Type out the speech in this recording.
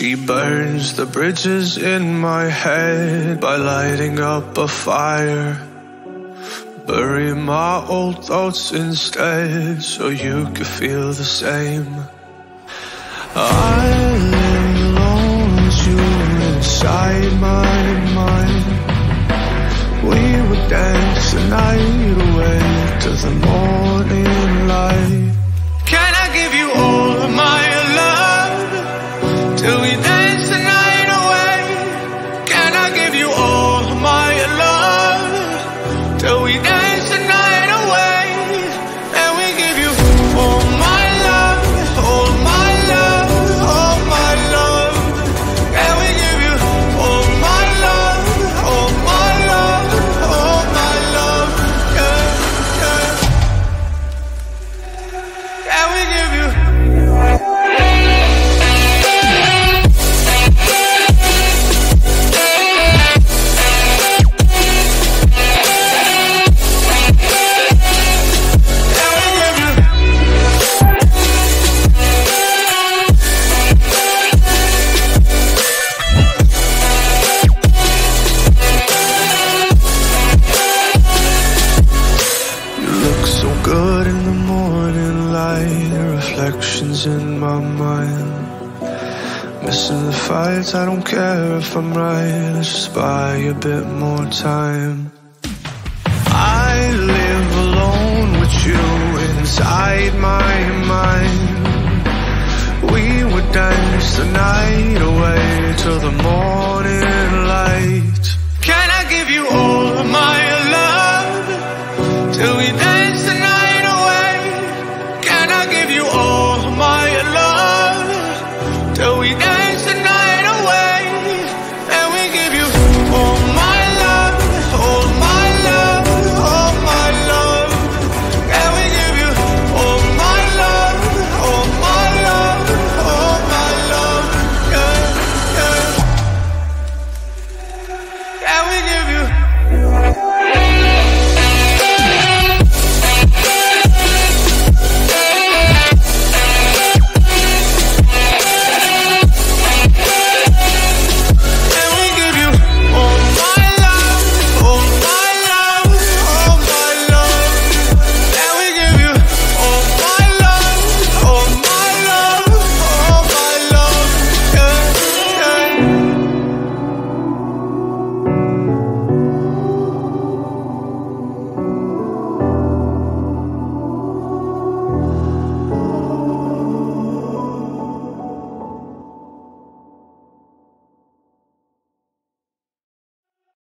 She burns the bridges in my head by lighting up a fire. Bury my old thoughts instead so you can feel the same. I lay alone with you inside my mind. We would dance the night away to the morning light. Can I give you all of my love till we dance the night away? Can I give you all of my love till we dance? In my mind, missing the fights. I don't care if I'm right, let's just buy a bit more time. I live alone with you inside my mind. We would dance the night away till the morning light.